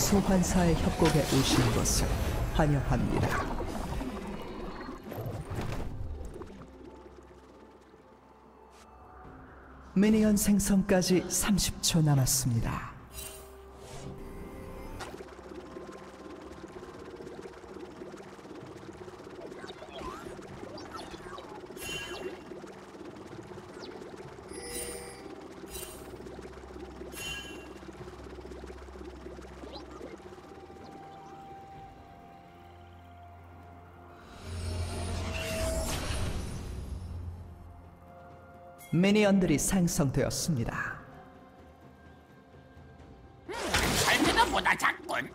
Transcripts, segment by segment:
소환사의 협곡에 오신 것을 환영합니다. 미니언 생성까지 30초 남았습니다. 미니언들이 생성되었습니다. 발매너보다 작군.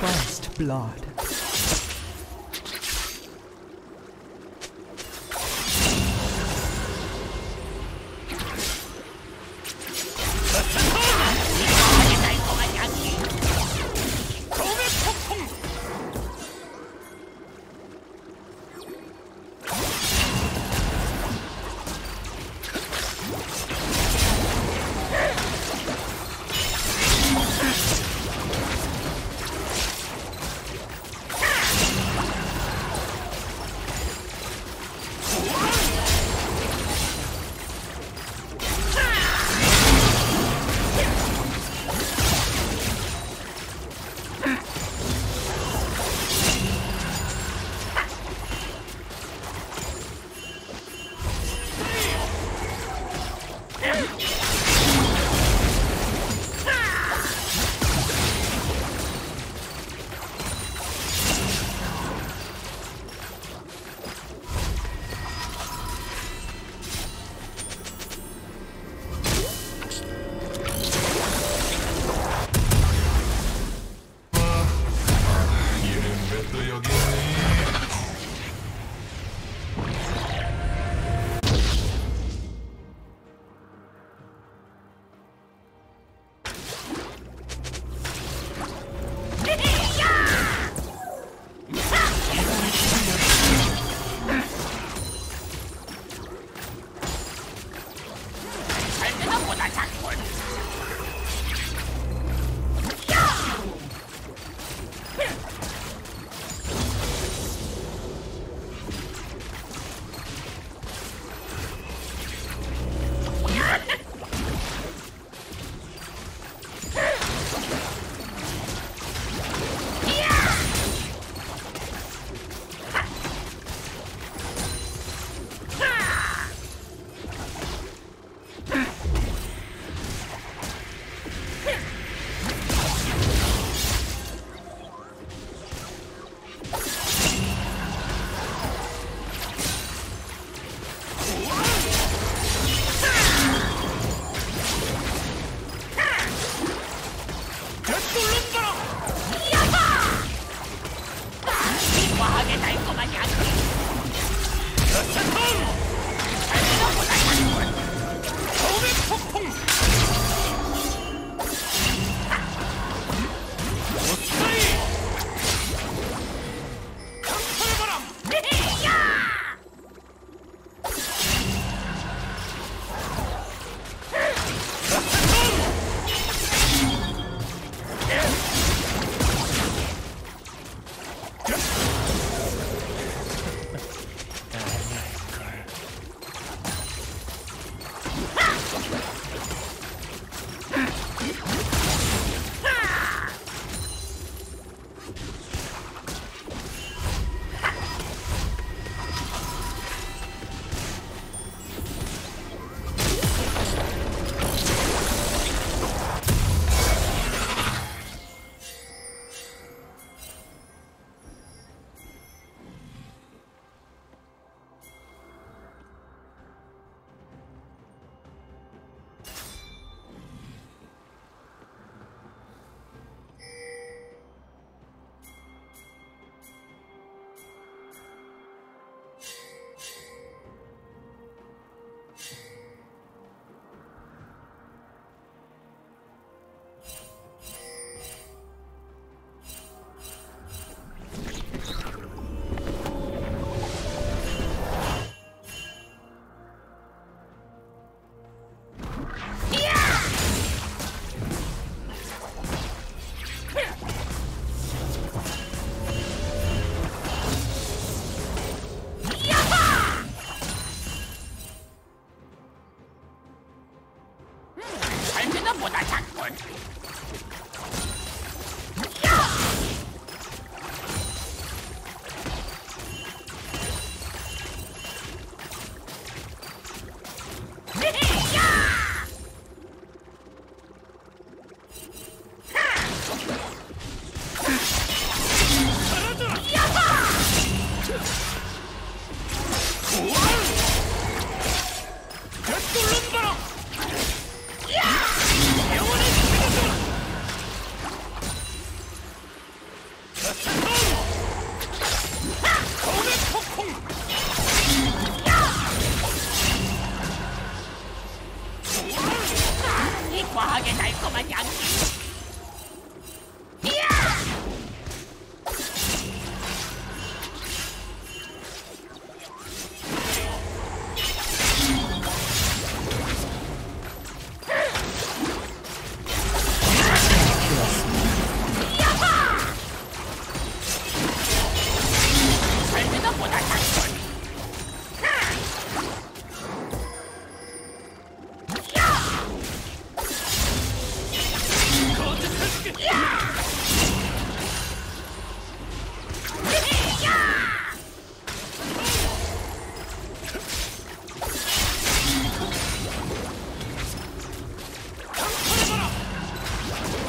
First blood. Hey! 과하게 달콤한 양식.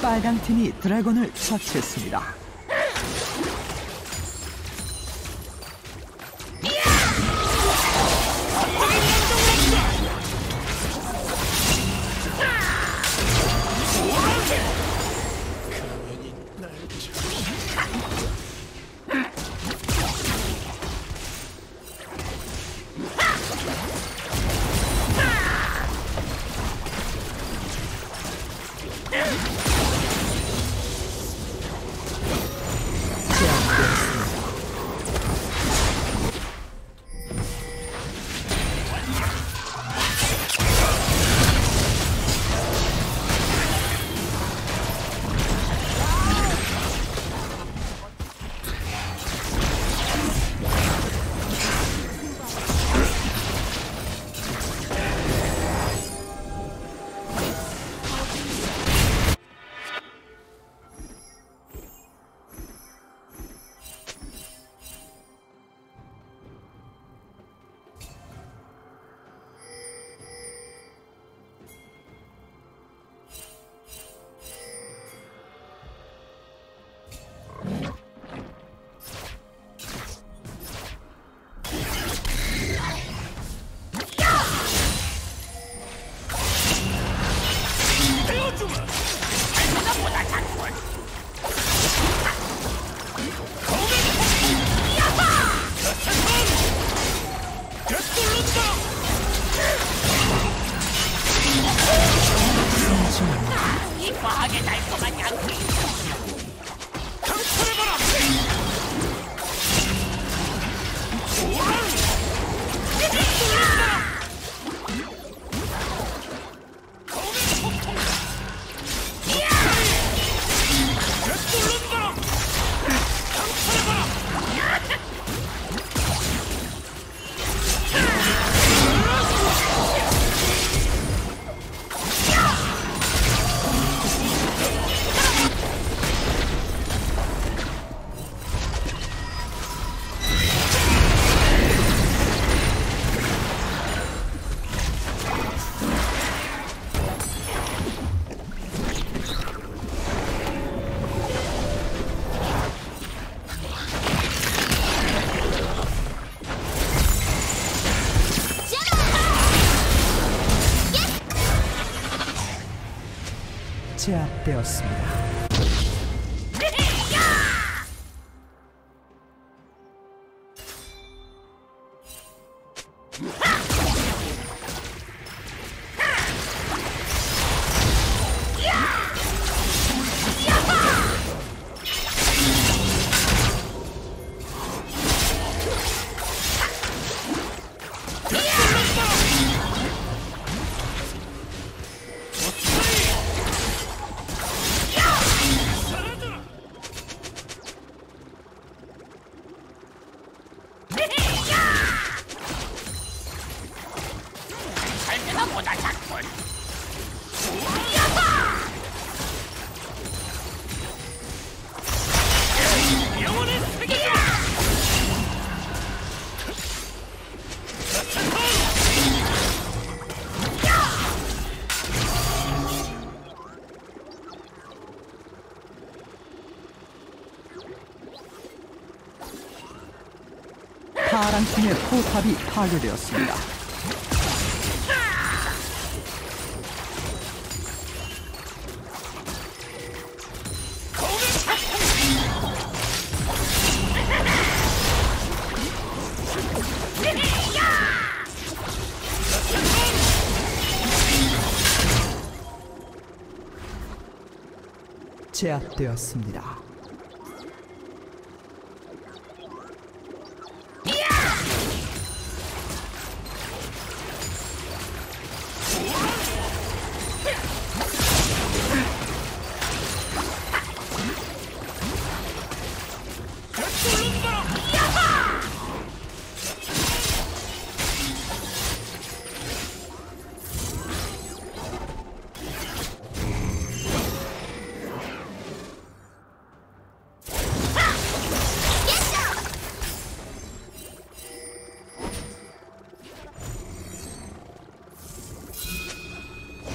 빨강 팀이 드래곤을 처치했습니다. 과하게 달콤한 양식. 강철해봐라. 제압되었습니다. 야! 파랑팀의 포탑이 파괴되었습니다. 제압되었습니다.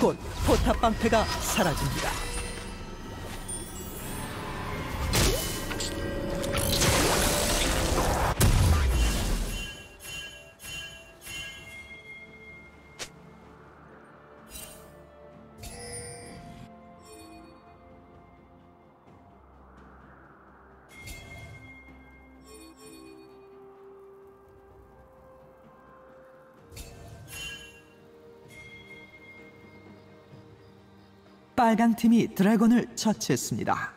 곧 포탑 방패가 사라집니다. 빨강 팀이 드래곤을 처치했습니다.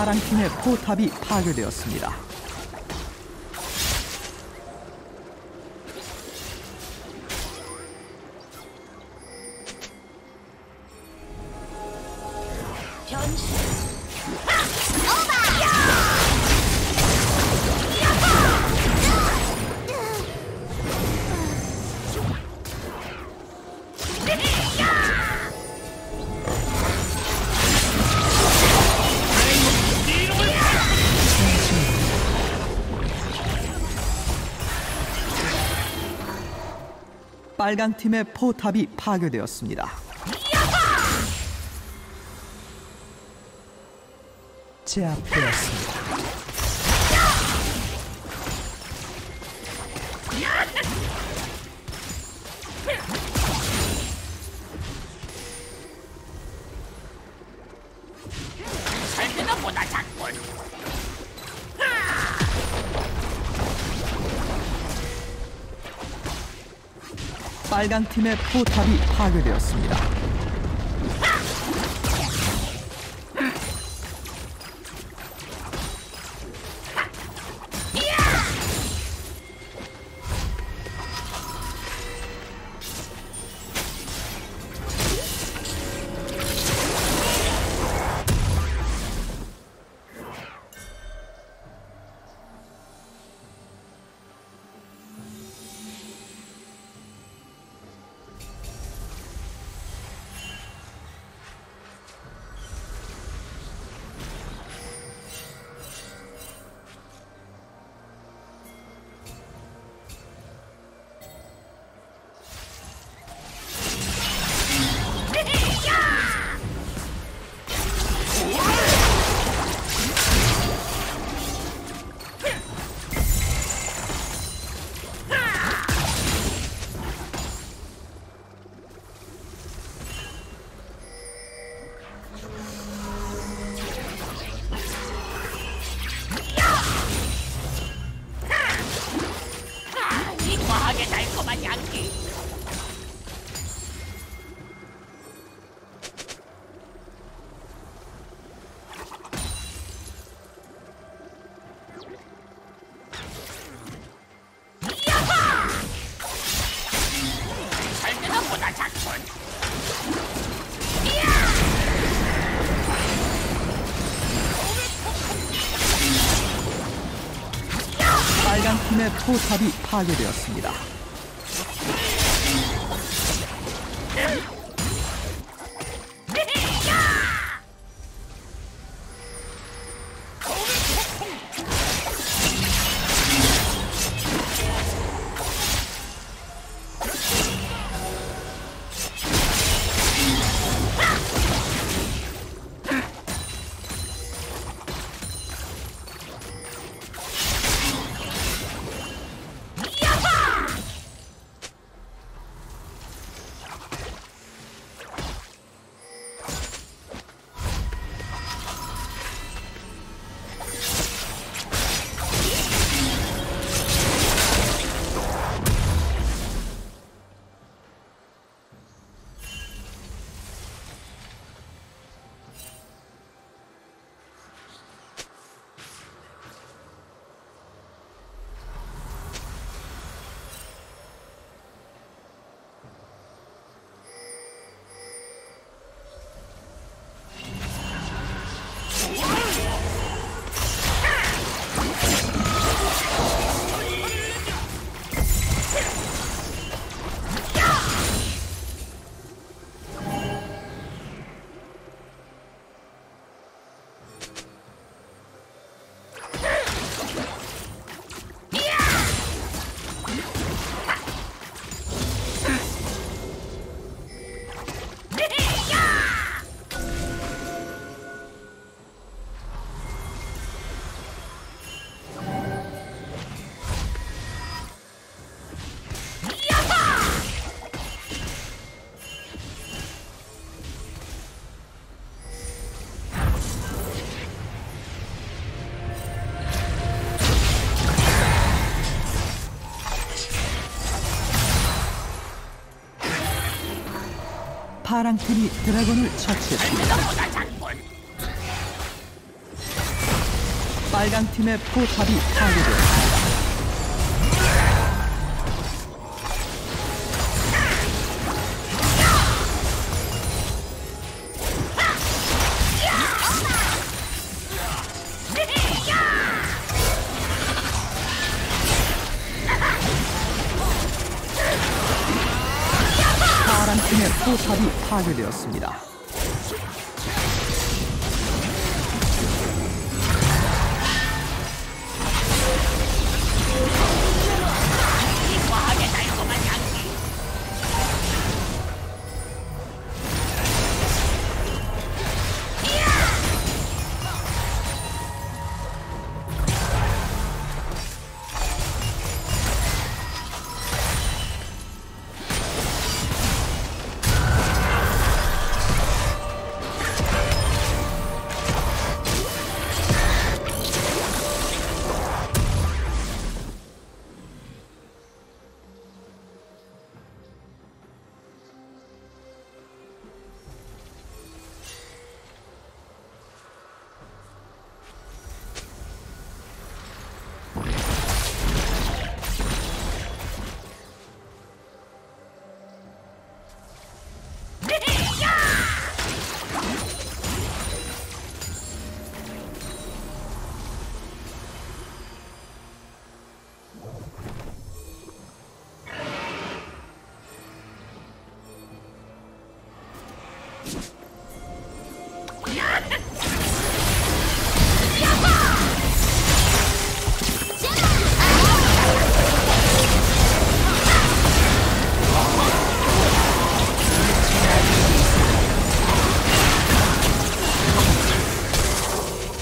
파랑팀의 포탑이 파괴되었습니다. 빨강 팀의 포탑이 파괴되었습니다. 제압되었습니다. 빨강 팀의 포탑이 파괴되었습니다. 아군의 포탑이 파괴되었습니다. 파랑 팀이 드래곤을 처치했습니다. 빨강 팀의 포탑이 파괴되었습니다. 포탑이 파괴되었습니다.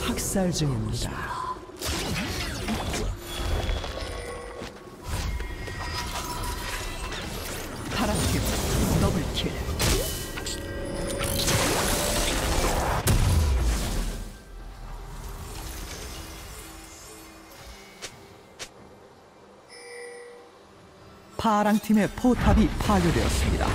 학살 중입니다. 파랑팀 더블킬. 파랑팀의 포탑이 파괴되었습니다.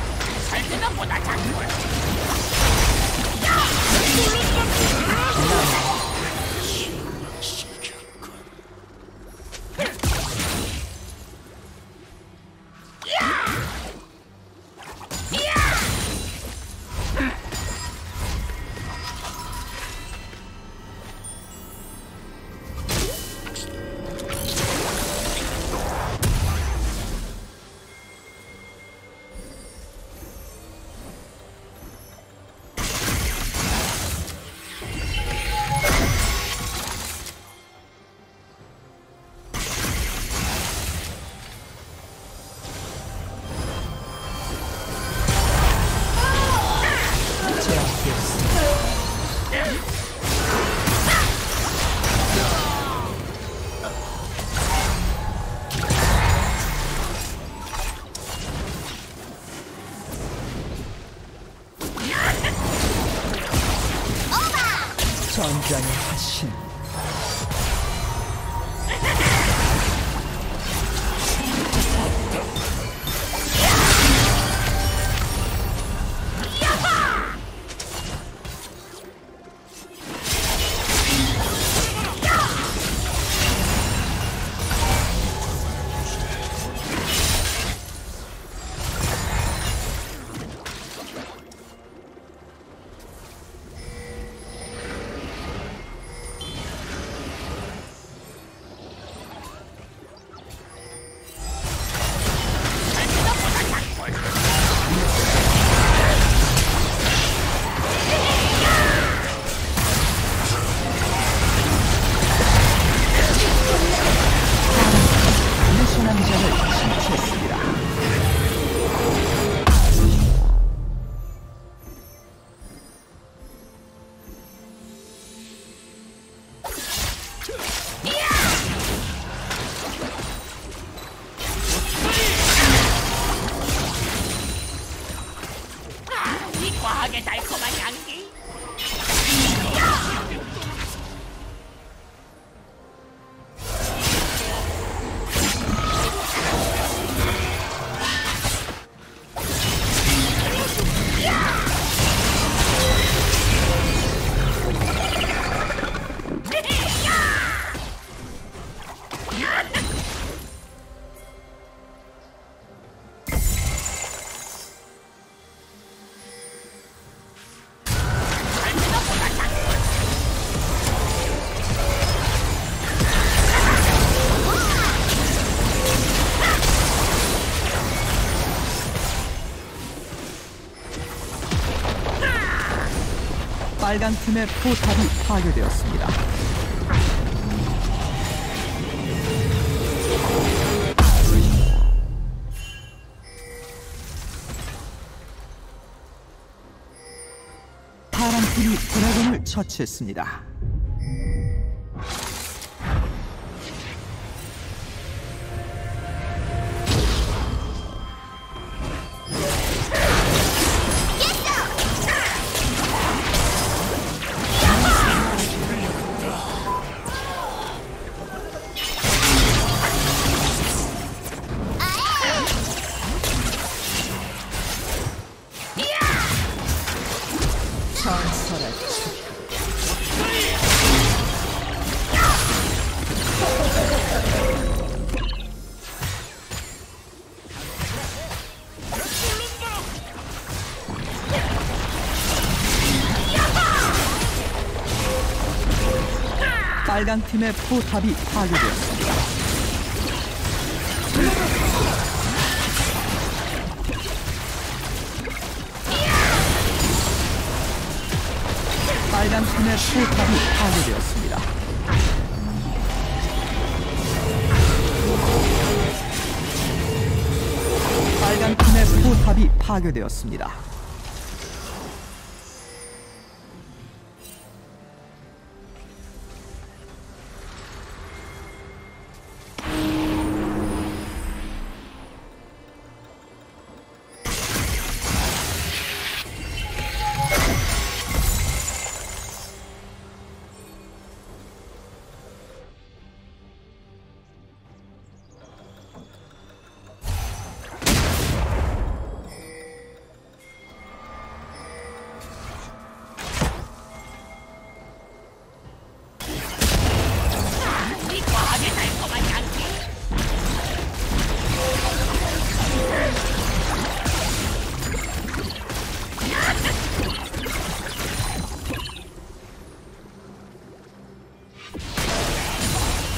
전장의 하신 과하게 달콤한 향기. 빨간 팀의 포탑이 파괴되었습니다. 파란 팀이 드래곤을 처치했습니다. 빨간 팀의 포탑이 파괴되었습니다. 빨간 팀의 포탑이 파괴되었습니다. 빨간 팀의 포탑이 파괴되었습니다.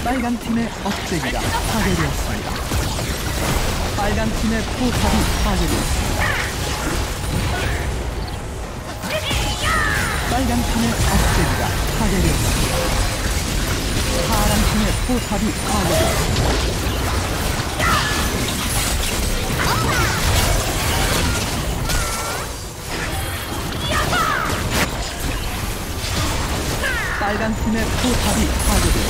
빨간 팀의 억제기가 파괴되었습니다. 빨간 팀의 포탑이 파괴되었습니다. 빨간 팀의 억제기가 파괴되었습니다. 파란 팀의 포탑이 파괴되었습니다. 빨간 팀의 포탑이 파괴되었습니다.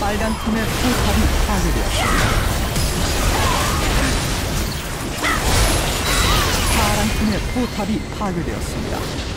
빨간 팀의 포탑이 파괴되었습니다. 파란 팀의 포탑이 파괴되었습니다.